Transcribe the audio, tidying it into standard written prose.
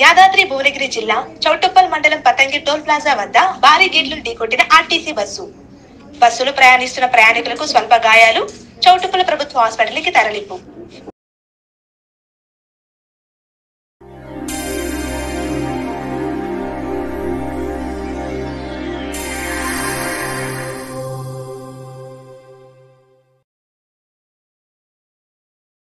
యాదాద్రి భువనగిరి జిల్లా చౌటుప్పల్ మండలం పతంగి toll plaza వద్ద భారీ గేట్లు ఢీకొట్టిన ఆర్టీసీ బస్సులో ప్రయాణిస్తున్న ప్రయాణికులకు స్వల్ప గాయాలు చౌటుప్పల్ ప్రభుత్వ హాస్పిటల్కి తరలింపు।